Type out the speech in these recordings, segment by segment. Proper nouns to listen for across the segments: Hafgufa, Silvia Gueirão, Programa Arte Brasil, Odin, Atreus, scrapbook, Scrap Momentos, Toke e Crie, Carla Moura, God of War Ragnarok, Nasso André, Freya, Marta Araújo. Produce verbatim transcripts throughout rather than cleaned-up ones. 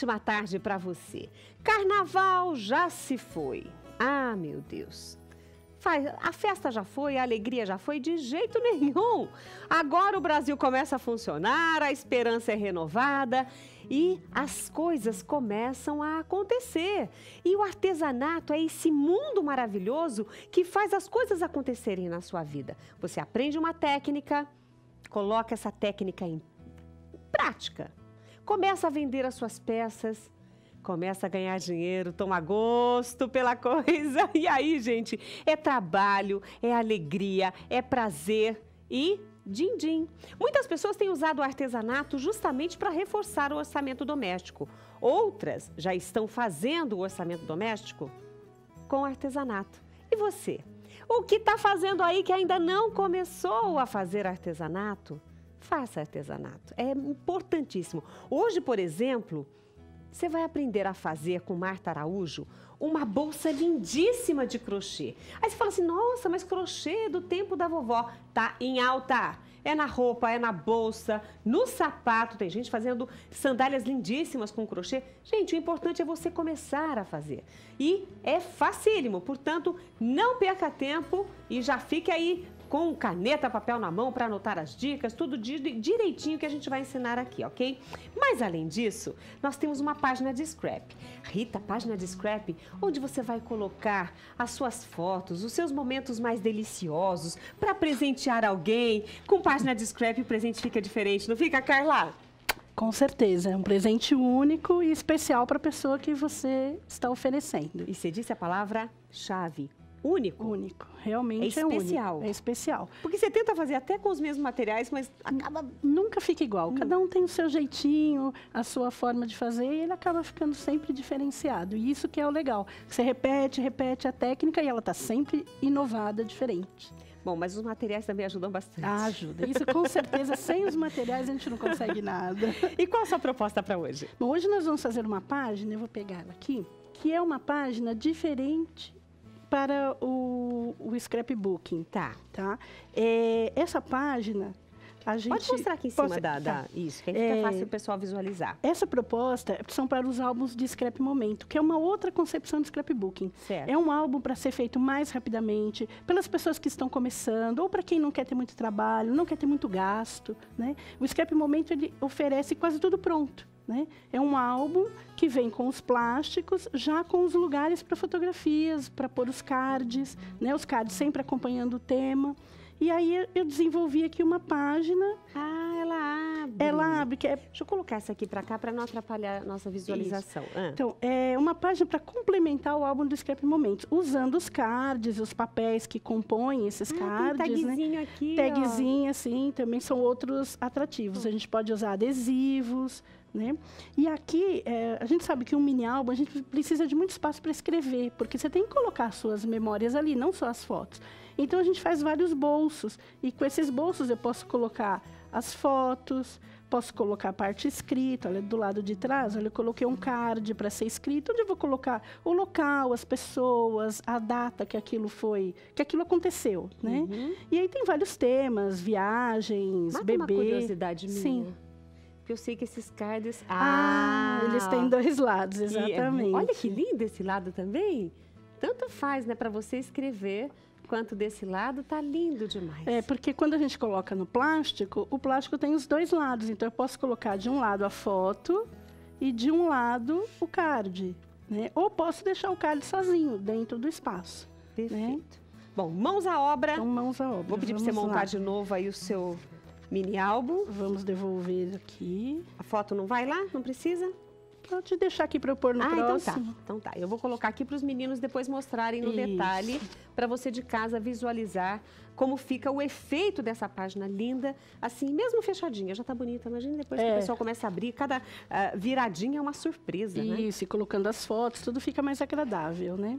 ótima tarde para você. Carnaval já se foi. Ah, meu Deus. A festa já foi, a alegria já foi, de jeito nenhum. Agora o Brasil começa a funcionar, a esperança é renovada e as coisas começam a acontecer. E o artesanato é esse mundo maravilhoso que faz as coisas acontecerem na sua vida. Você aprende uma técnica, coloca essa técnica em prática, começa a vender as suas peças, começa a ganhar dinheiro, toma gosto pela coisa. E aí, gente, é trabalho, é alegria, é prazer e din-din. Muitas pessoas têm usado o artesanato justamente para reforçar o orçamento doméstico. Outras já estão fazendo o orçamento doméstico com artesanato. E você? O que está fazendo aí que ainda não começou a fazer artesanato? Faça artesanato. É importantíssimo. Hoje, por exemplo, você vai aprender a fazer com Marta Araújo uma bolsa lindíssima de crochê. Aí você fala assim, nossa, mas crochê é do tempo da vovó. Tá em alta. É na roupa, é na bolsa, no sapato. Tem gente fazendo sandálias lindíssimas com crochê. Gente, o importante é você começar a fazer. E é facílimo, portanto, não perca tempo e já fique aí com caneta, papel na mão para anotar as dicas, tudo direitinho que a gente vai ensinar aqui, ok? Mas, além disso, nós temos uma página de scrap. Rita, página de scrap, onde você vai colocar as suas fotos, os seus momentos mais deliciosos para presentear alguém. Com página de scrap, o presente fica diferente, não fica, Carla? Com certeza, é um presente único e especial para a pessoa que você está oferecendo. E você disse a palavra-chave. Único? Único. Realmente é, é especial. Único. É especial. Porque você tenta fazer até com os mesmos materiais, mas acaba... Nunca fica igual. Hum. Cada um tem o seu jeitinho, a sua forma de fazer, e ele acaba ficando sempre diferenciado. E isso que é o legal. Você repete, repete a técnica e ela está sempre inovada, diferente. Bom, mas os materiais também ajudam bastante. Ah, ajuda. Isso, com certeza. Sem os materiais, a gente não consegue nada. E qual a sua proposta para hoje? Bom, hoje nós vamos fazer uma página, eu vou pegar ela aqui, que é uma página diferente para o, o scrapbooking, tá? tá? É, essa página, a gente... Pode mostrar aqui em cima pode... da, da... Tá. Isso, que aí fica é... fácil o pessoal visualizar. Essa proposta são para os álbuns de Scrap Momento, que é uma outra concepção de scrapbooking. Certo. É um álbum para ser feito mais rapidamente, pelas pessoas que estão começando, ou para quem não quer ter muito trabalho, não quer ter muito gasto, né? O Scrap Momento, ele oferece quase tudo pronto. Né? É um álbum que vem com os plásticos, já com os lugares para fotografias, para pôr os cards, né? Os cards sempre acompanhando o tema. E aí eu desenvolvi aqui uma página. Ah, ela abre. Ela abre. Que é... Deixa eu colocar essa aqui para cá para não atrapalhar a nossa visualização. Ah. Então, é uma página para complementar o álbum do Scrap Momentos, usando os cards, os papéis que compõem esses ah, cards. Tem tagzinho, né? Aqui. Tagzinho, assim, também são outros atrativos. Hum. A gente pode usar adesivos. Né? E aqui, é, a gente sabe que um mini álbum, a gente precisa de muito espaço para escrever, porque você tem que colocar suas memórias ali, não só as fotos. Então, a gente faz vários bolsos, e com esses bolsos eu posso colocar as fotos, posso colocar a parte escrita, olha, do lado de trás, olha, eu coloquei um card para ser escrito, onde eu vou colocar o local, as pessoas, a data que aquilo foi, que aquilo aconteceu, né? Uhum. E aí tem vários temas, viagens, bebê... Mata uma curiosidade minha. Sim. Eu sei que esses cards... Ah, ah eles têm dois lados, exatamente. É, olha que lindo esse lado também. Tanto faz, né, para você escrever, quanto desse lado, tá lindo demais. É, porque quando a gente coloca no plástico, o plástico tem os dois lados. Então, eu posso colocar de um lado a foto e de um lado o card, né? Ou posso deixar o card sozinho, dentro do espaço. Perfeito. Né? Bom, mãos à obra. Então, mãos à obra. Vou pedir para você montar lá de novo aí o seu... mini álbum. Vamos devolver aqui. A foto não vai lá? Não precisa? Pode deixar aqui para eu pôr no ah, próximo. Então tá. Então tá. Eu vou colocar aqui para os meninos depois mostrarem no Isso. detalhe, para você de casa visualizar como fica o efeito dessa página linda, assim, mesmo fechadinha. Já tá bonita. Imagina depois é. que o pessoal começa a abrir, cada uh, viradinha é uma surpresa, Isso, né? Isso, e colocando as fotos, tudo fica mais agradável, né?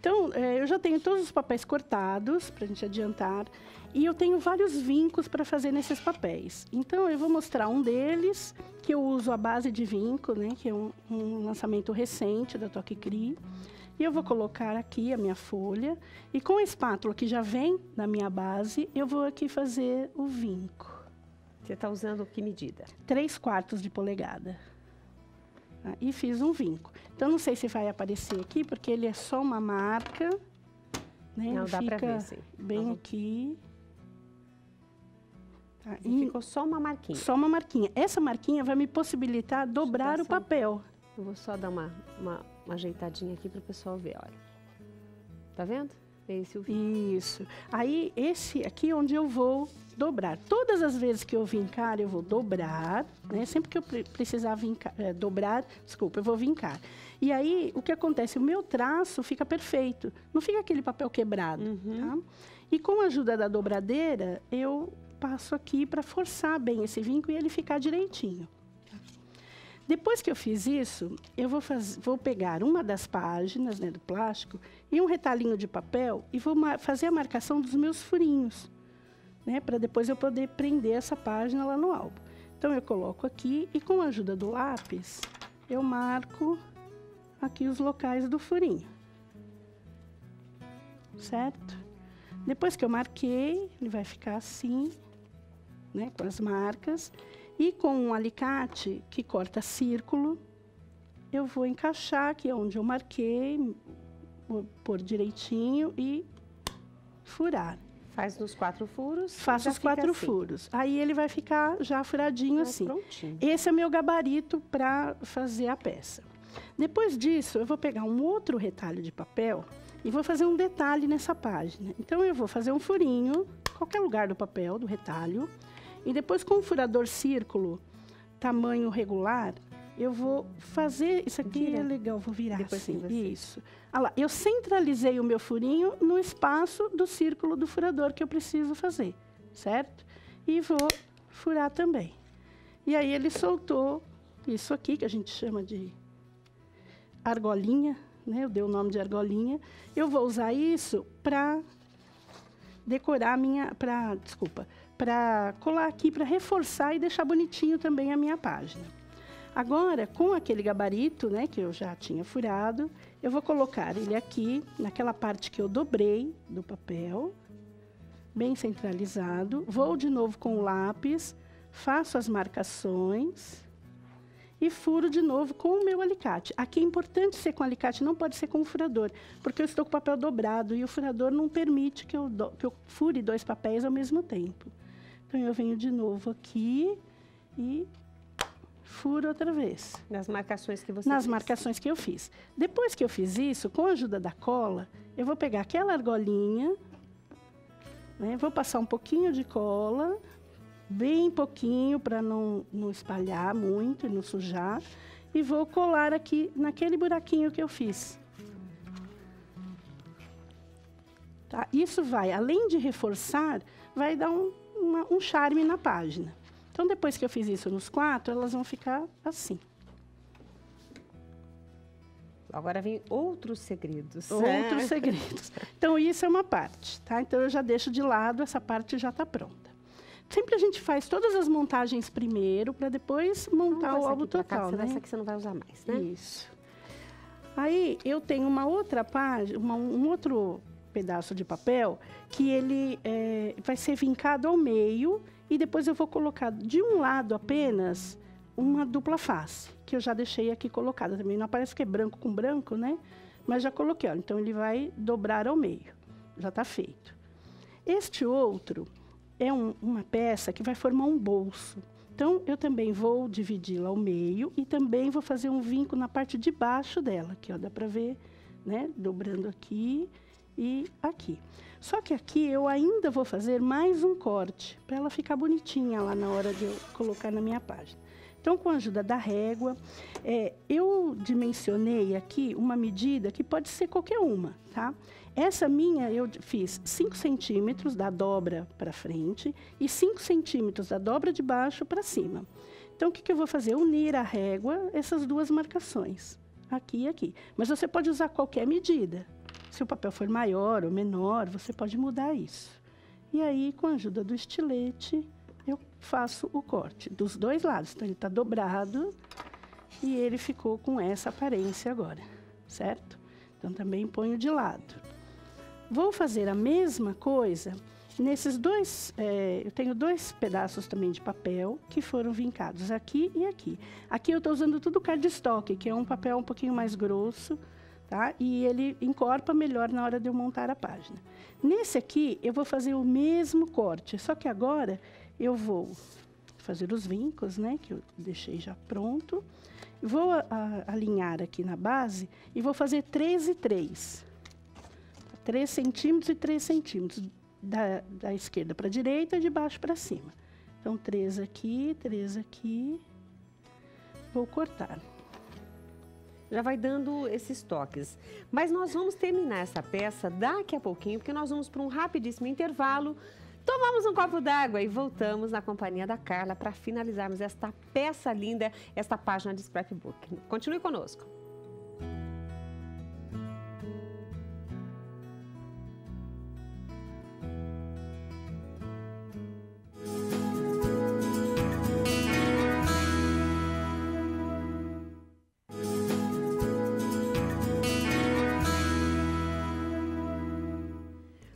Então, eu já tenho todos os papéis cortados, para a gente adiantar, e eu tenho vários vincos para fazer nesses papéis. Então, eu vou mostrar um deles, que eu uso a base de vinco, né, que é um, um lançamento recente da Toke e Crie. E eu vou colocar aqui a minha folha, e com a espátula que já vem na minha base, eu vou aqui fazer o vinco. Você está usando que medida? três quartos de polegada. Tá? E fiz um vinco. Então, não sei se vai aparecer aqui, porque ele é só uma marca. Né? Não, ele dá fica pra ver, sim. Bem uhum. aqui. Tá? E ficou só uma marquinha. Só uma marquinha. Essa marquinha vai me possibilitar dobrar o papel. Eu vou só dar uma, uma, uma ajeitadinha aqui para o pessoal ver, olha. Tá vendo? Esse é o vinco. Isso. Aí, esse aqui é onde eu vou dobrar. Todas as vezes que eu vincar, eu vou dobrar, né? Sempre que eu pre precisar vincar, é, dobrar, desculpa, eu vou vincar. E aí, o que acontece? O meu traço fica perfeito. Não fica aquele papel quebrado, uhum. tá? E com a ajuda da dobradeira, eu passo aqui para forçar bem esse vinco e ele ficar direitinho. Depois que eu fiz isso, eu vou, faz... vou pegar uma das páginas, né, do plástico e um retalhinho de papel e vou mar... fazer a marcação dos meus furinhos, né, para depois eu poder prender essa página lá no álbum. Então, eu coloco aqui e com a ajuda do lápis, eu marco aqui os locais do furinho. Certo? Depois que eu marquei, ele vai ficar assim, né, com as marcas. E com um alicate que corta círculo, eu vou encaixar aqui onde eu marquei, vou pôr direitinho e furar. Faz nos quatro furos. Faço os quatro assim. furos. Aí ele vai ficar já furadinho, ah, assim. Prontinho. Esse é o meu gabarito para fazer a peça. Depois disso, eu vou pegar um outro retalho de papel e vou fazer um detalhe nessa página. Então, eu vou fazer um furinho, qualquer lugar do papel, do retalho. E depois, com o furador círculo, tamanho regular, eu vou fazer... Isso aqui Vira. é legal, vou virar depois assim. Isso. Ah lá, eu centralizei o meu furinho no espaço do círculo do furador que eu preciso fazer, certo? E vou furar também. E aí, ele soltou isso aqui, que a gente chama de argolinha, né? Eu dei o nome de argolinha. Eu vou usar isso para decorar a minha... Pra, desculpa... para colar aqui, para reforçar e deixar bonitinho também a minha página. Agora, com aquele gabarito, né, que eu já tinha furado, eu vou colocar ele aqui, naquela parte que eu dobrei do papel, bem centralizado. Vou de novo com o lápis, faço as marcações e furo de novo com o meu alicate. Aqui é importante ser com alicate, não pode ser com o furador, porque eu estou com o papel dobrado e o furador não permite que eu, do, que eu fure dois papéis ao mesmo tempo. Então, eu venho de novo aqui e furo outra vez. Nas marcações que você fez? Nas marcações que eu fiz. Depois que eu fiz isso, com a ajuda da cola, eu vou pegar aquela argolinha, né, vou passar um pouquinho de cola, bem pouquinho, para não, não espalhar muito e não sujar. E vou colar aqui naquele buraquinho que eu fiz. Tá? Isso vai, além de reforçar, vai dar um... Uma, um charme na página. Então, depois que eu fiz isso nos quatro, elas vão ficar assim. Agora vem outros segredos. Outros segredos. Então, isso é uma parte, tá? Então, eu já deixo de lado, essa parte já tá pronta. Sempre a gente faz todas as montagens primeiro, para depois montar não, o álbum total, cá, né? Essa aqui você não vai usar mais, né? Isso. Aí, eu tenho uma outra página, uma, um outro... pedaço de papel, que ele é, vai ser vincado ao meio e depois eu vou colocar de um lado apenas uma dupla face, que eu já deixei aqui colocada também. Não parece que é branco com branco, né? Mas já coloquei, ó. Então, ele vai dobrar ao meio. Já tá feito. Este outro é um, uma peça que vai formar um bolso. Então, eu também vou dividi-la ao meio e também vou fazer um vinco na parte de baixo dela. Aqui, ó, dá pra ver, né? Dobrando aqui... E aqui. Só que aqui eu ainda vou fazer mais um corte, para ela ficar bonitinha lá na hora de eu colocar na minha página. Então, com a ajuda da régua, é, eu dimensionei aqui uma medida que pode ser qualquer uma, tá? Essa minha eu fiz cinco centímetros da dobra para frente e cinco centímetros da dobra de baixo para cima. Então, o que, que eu vou fazer? Unir a régua, essas duas marcações, aqui e aqui. Mas você pode usar qualquer medida. Se o papel for maior ou menor, você pode mudar isso. E aí, com a ajuda do estilete, eu faço o corte dos dois lados. Então, ele está dobrado e ele ficou com essa aparência agora, certo? Então, também ponho de lado. Vou fazer a mesma coisa Nesses dois, é, eu tenho dois pedaços também de papel que foram vincados aqui e aqui. Aqui eu estou usando tudo cardstock, que é um papel um pouquinho mais grosso, tá? E ele encorpa melhor na hora de eu montar a página. Nesse aqui, eu vou fazer o mesmo corte, só que agora eu vou fazer os vincos, né? Que eu deixei já pronto. Vou a, a, alinhar aqui na base e vou fazer três e três. três centímetros e três centímetros, da, da esquerda para a direita e de baixo para cima. Então, três aqui, três aqui. Vou cortar. Já vai dando esses toques. Mas nós vamos terminar essa peça daqui a pouquinho, porque nós vamos para um rapidíssimo intervalo. Tomamos um copo d'água e voltamos na companhia da Carla para finalizarmos esta peça linda, esta página de scrapbook. Continue conosco.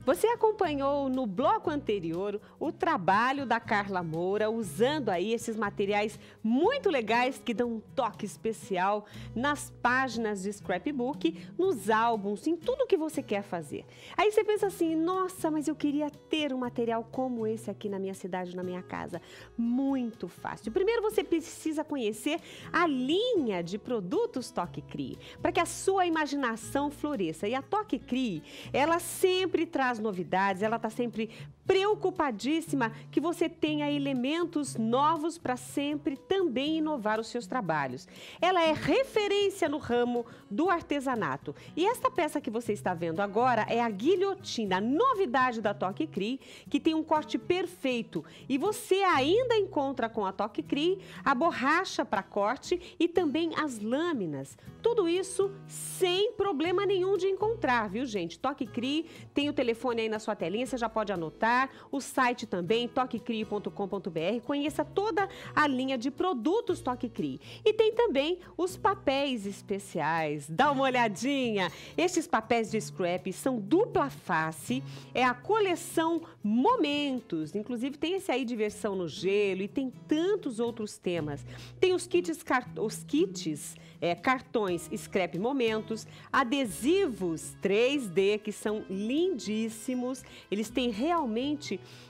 Você acompanhou no bloco anterior o trabalho da Carla Moura, usando aí esses materiais muito legais que dão um toque especial nas páginas de scrapbook, nos álbuns, em tudo que você quer fazer. Aí você pensa assim, nossa, mas eu queria ter um material como esse aqui na minha cidade, na minha casa. Muito fácil. Primeiro você precisa conhecer a linha de produtos Toke e Crie, para que a sua imaginação floresça. E a Toke e Crie, ela sempre traz novidades, ela está sempre preocupadíssima que você tenha elementos novos para sempre também inovar os seus trabalhos. Ela é referência no ramo do artesanato. E esta peça que você está vendo agora é a guilhotina, a novidade da Toke e Crie, que tem um corte perfeito. E você ainda encontra com a Toke e Crie a borracha para corte e também as lâminas. Tudo isso sem problema nenhum de encontrar, viu, gente? Toke e Crie, tem o telefone aí na sua telinha, você já pode anotar. O site também, toke e crie ponto com ponto br, conheça toda a linha de produtos Toke e Crie. E tem também os papéis especiais, dá uma olhadinha. Esses papéis de scrap são dupla face, é a coleção Momentos, inclusive tem esse aí, Diversão no Gelo, e tem tantos outros temas. Tem os kits, os kits é, cartões Scrap Momentos, adesivos três D, que são lindíssimos, eles têm realmente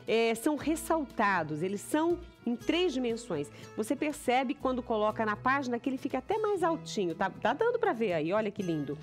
É, são ressaltados, eles são em três dimensões. Você percebe quando coloca na página que ele fica até mais altinho, tá, tá dando pra ver aí, olha que lindo.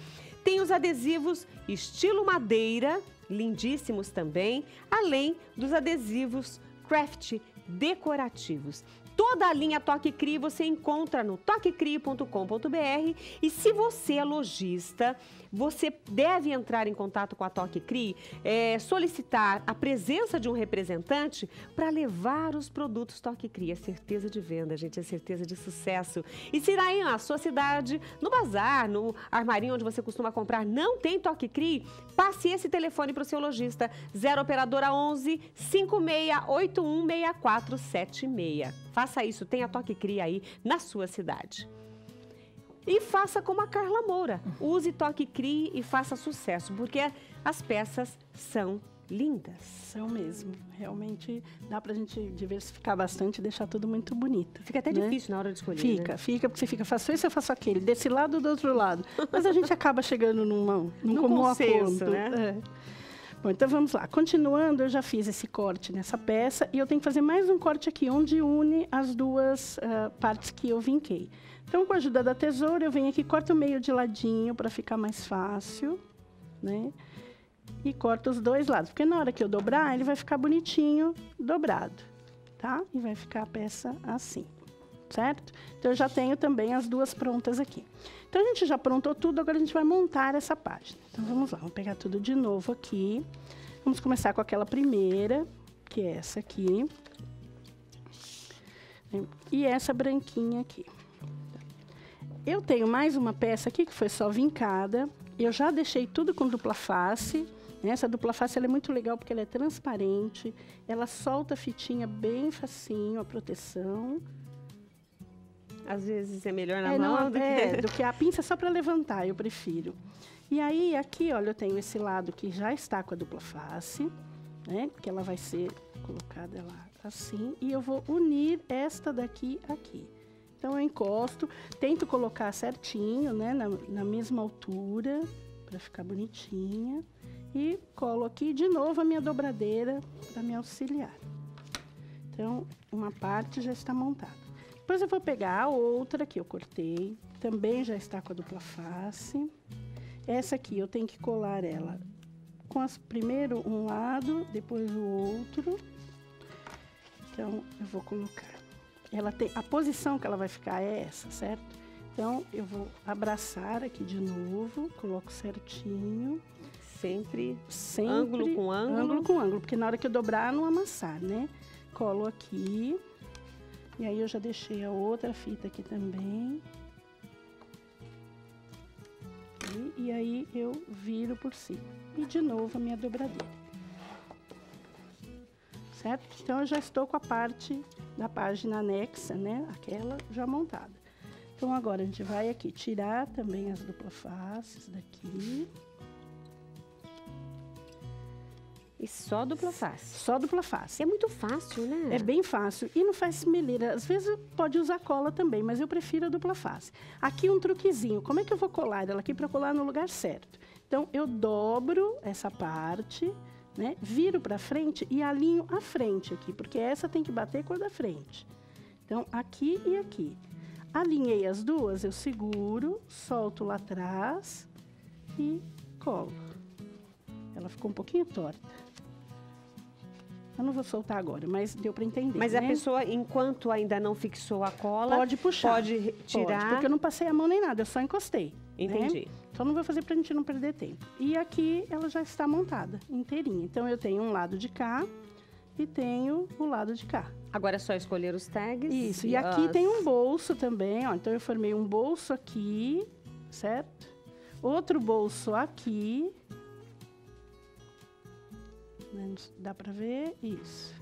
Tem os adesivos estilo madeira, lindíssimos também, além dos adesivos craft decorativos. Toda a linha Toke e Crie você encontra no toke e crie ponto com ponto br, e se você é lojista, você deve entrar em contato com a Toke e Crie, é, solicitar a presença de um representante para levar os produtos Toke e Crie. É certeza de venda, gente, é certeza de sucesso. E se aí na sua cidade, no bazar, no armarinho onde você costuma comprar, não tem Toke e Crie, passe esse telefone para o seu lojista, zero operadora onze, cinco seis oito um seis quatro sete seis. Faça isso, tem a Toke e Crie aí na sua cidade. E faça como a Carla Moura, use Toke e Crie e faça sucesso, porque as peças são lindas. São mesmo, realmente dá pra gente diversificar bastante e deixar tudo muito bonito. Fica até, né, difícil na hora de escolher, Fica, né? fica, porque você fica, faço esse, eu faço aquele, desse lado ou do outro lado. Mas a gente acaba chegando numa, num no comum consenso, acordo, né? É. Bom, então vamos lá. Continuando, eu já fiz esse corte nessa peça e eu tenho que fazer mais um corte aqui, onde une as duas uh, partes que eu vinquei. Então, com a ajuda da tesoura, eu venho aqui, corto o meio de ladinho para ficar mais fácil, né? E corto os dois lados, porque na hora que eu dobrar, ele vai ficar bonitinho dobrado, tá? E vai ficar a peça assim, certo? Então, eu já tenho também as duas prontas aqui. Então, a gente já aprontou tudo, agora a gente vai montar essa página. Então, vamos lá, vamos pegar tudo de novo aqui. Vamos começar com aquela primeira, que é essa aqui. E essa branquinha aqui. Eu tenho mais uma peça aqui, que foi só vincada. Eu já deixei tudo com dupla face. Essa dupla face, ela é muito legal, porque ela é transparente. Ela solta a fitinha bem facinho, a proteção. Às vezes é melhor na é, mão não, do, é, que... do que a pinça, só para levantar, eu prefiro. E aí, aqui, olha, eu tenho esse lado que já está com a dupla face. né? Porque ela vai ser colocada lá assim, e eu vou unir esta daqui aqui. Então, eu encosto, tento colocar certinho, né, na, na mesma altura, para ficar bonitinha. E colo aqui de novo a minha dobradeira para me auxiliar. Então, uma parte já está montada. Depois eu vou pegar a outra que eu cortei, também já está com a dupla face. Essa aqui eu tenho que colar ela com as, primeiro um lado, depois o outro. Então, eu vou colocar. Ela tem, a posição que ela vai ficar é essa, certo? Então, eu vou abraçar aqui de novo, coloco certinho. Sempre, sempre ângulo com ângulo. Ângulo com ângulo, porque na hora que eu dobrar, não amassar, né? Colo aqui. E aí, eu já deixei a outra fita aqui também. E, e aí, eu viro por cima. E de novo, a minha dobradeira. Certo? Então, eu já estou com a parte da página anexa, né? Aquela já montada. Então, agora a gente vai aqui tirar também as dupla faces daqui. E só dupla face? Só dupla face. É muito fácil, né? É bem fácil. E não faz meleira. Às vezes pode usar cola também, mas eu prefiro a dupla face. Aqui um truquezinho. Como é que eu vou colar ela aqui para colar no lugar certo? Então, eu dobro essa parte, né? Viro para frente e alinho a frente aqui, porque essa tem que bater com a da frente. Então, aqui e aqui. Alinhei as duas, eu seguro, solto lá atrás e colo. Ela ficou um pouquinho torta. Eu não vou soltar agora, mas deu para entender, Mas né? a pessoa, enquanto ainda não fixou a cola... Pode puxar. Pode tirar. Pode, porque eu não passei a mão nem nada, eu só encostei. Entendi. Né? Então, não vou fazer para a gente não perder tempo. E aqui, ela já está montada, inteirinha. Então, eu tenho um lado de cá e tenho o lado de cá. Agora é só escolher os tags. Isso, e, e aqui as... tem um bolso também, ó. Então, eu formei um bolso aqui, certo? Outro bolso aqui... Dá pra ver? Isso.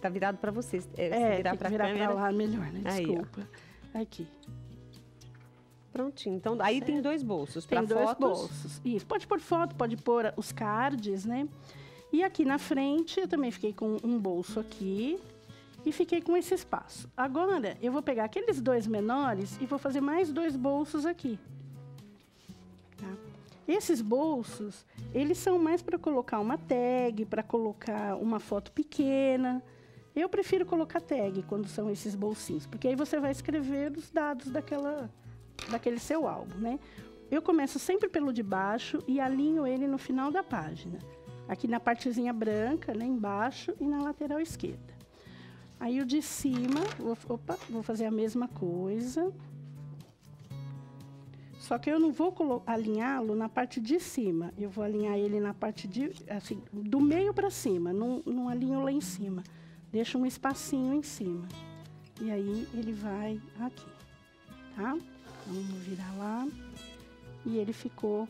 Tá virado pra vocês. É, é virar, tem pra, que virar pra lá melhor, né? Desculpa. Aí, aqui. Prontinho. Então, aí certo. Tem dois bolsos. Tem pra dois fotos. bolsos. Isso. Pode pôr foto, pode pôr os cards, né? E aqui na frente, eu também fiquei com um bolso aqui. E fiquei com esse espaço. Agora, eu vou pegar aqueles dois menores e vou fazer mais dois bolsos aqui. Tá? Esses bolsos, eles são mais para colocar uma tag, para colocar uma foto pequena. Eu prefiro colocar tag quando são esses bolsinhos, porque aí você vai escrever os dados daquela, daquele seu álbum, né? Eu começo sempre pelo de baixo e alinho ele no final da página. Aqui na partezinha branca, né, embaixo e na lateral esquerda. Aí o de cima, vou, opa, vou fazer a mesma coisa. Só que eu não vou alinhá-lo na parte de cima. Eu vou alinhar ele na parte de, assim, do meio para cima. Não, não alinho lá em cima. Deixo um espacinho em cima. E aí, ele vai aqui, tá? Então, vou virar lá. E ele ficou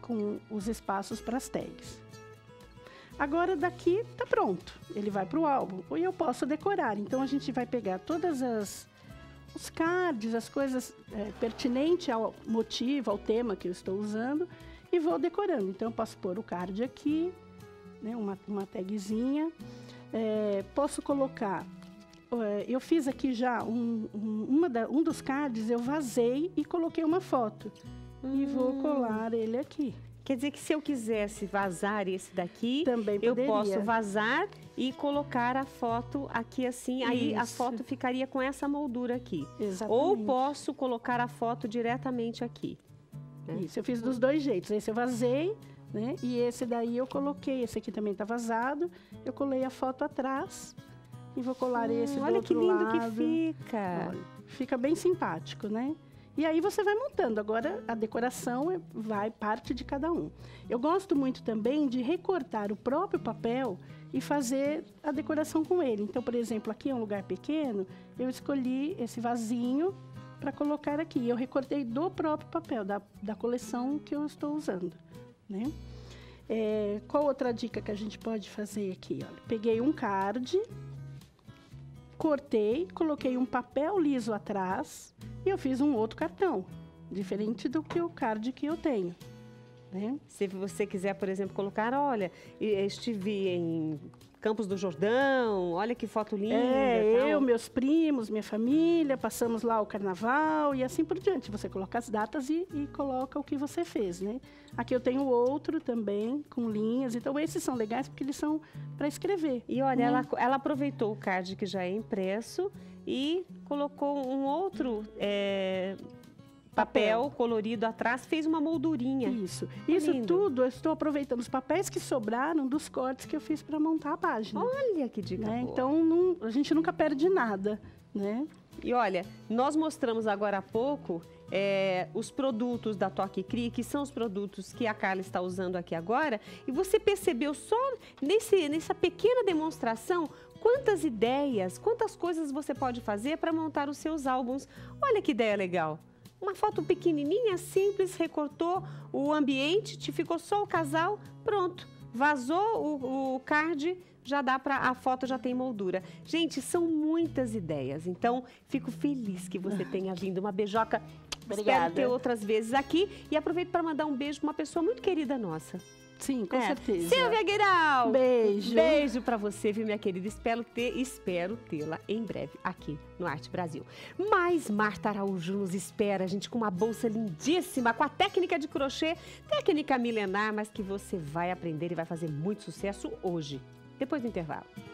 com os espaços para as tags. Agora, daqui, tá pronto. Ele vai para o álbum. E eu posso decorar. Então, a gente vai pegar todas as... os cards, as coisas é, pertinentes ao motivo, ao tema que eu estou usando, e vou decorando. Então, eu posso pôr o card aqui, né, uma, uma tagzinha. É, posso colocar... É, eu fiz aqui já um, um, uma da, um dos cards, eu vazei e coloquei uma foto. Hum. E vou colar ele aqui. Quer dizer que se eu quisesse vazar esse daqui, também eu posso vazar e colocar a foto aqui assim, Isso. aí a foto ficaria com essa moldura aqui. Exatamente. Ou posso colocar a foto diretamente aqui. Né? Isso, eu fiz dos dois jeitos. Esse eu vazei, né? E esse daí eu coloquei, esse aqui também tá vazado, eu colei a foto atrás e vou colar hum, esse do outro lado. Olha que lindo que fica. Olha, fica bem simpático, né? E aí você vai montando. Agora, a decoração vai parte de cada um. Eu gosto muito também de recortar o próprio papel e fazer a decoração com ele. Então, por exemplo, aqui é um lugar pequeno, eu escolhi esse vasinho para colocar aqui. Eu recortei do próprio papel, da, da coleção que eu estou usando, né? É, qual outra dica que a gente pode fazer aqui? Olha, peguei um card, cortei, coloquei um papel liso atrás... E eu fiz um outro cartão, diferente do que o card que eu tenho. Né? Se você quiser, por exemplo, colocar, olha, estive em Campos do Jordão, olha que foto linda. É, tal. Eu, meus primos, minha família, passamos lá o carnaval e assim por diante. Você coloca as datas e, e coloca o que você fez, né? Aqui eu tenho outro também, com linhas. Então, esses são legais porque eles são para escrever. E olha, né? ela, ela aproveitou o card que já é impresso e colocou um outro... É... Papel colorido atrás, fez uma moldurinha. Isso. Tá Isso lindo. Tudo, eu estou aproveitando os papéis que sobraram dos cortes que eu fiz para montar a página. Olha que dica né? boa. Então, não, a gente nunca perde nada, né? E olha, nós mostramos agora há pouco é, os produtos da Toke e Crie, que são os produtos que a Carla está usando aqui agora. E você percebeu só nesse, nessa pequena demonstração... Quantas ideias, quantas coisas você pode fazer para montar os seus álbuns. Olha que ideia legal. Uma foto pequenininha, simples, recortou o ambiente, te ficou só o casal, pronto. Vazou o, o card, já dá para a foto já tem moldura. Gente, são muitas ideias, então fico feliz que você tenha vindo. Uma beijoca, obrigada. Espero ter outras vezes aqui. E aproveito para mandar um beijo para uma pessoa muito querida nossa. Sim, com é. certeza. Silvia Gueirão! Beijo. Beijo pra você, viu, minha querida? Espero ter, espero tê-la em breve aqui no Arte Brasil. Mas Marta Araújo nos espera, gente, com uma bolsa lindíssima, com a técnica de crochê, técnica milenar, mas que você vai aprender e vai fazer muito sucesso hoje, depois do intervalo.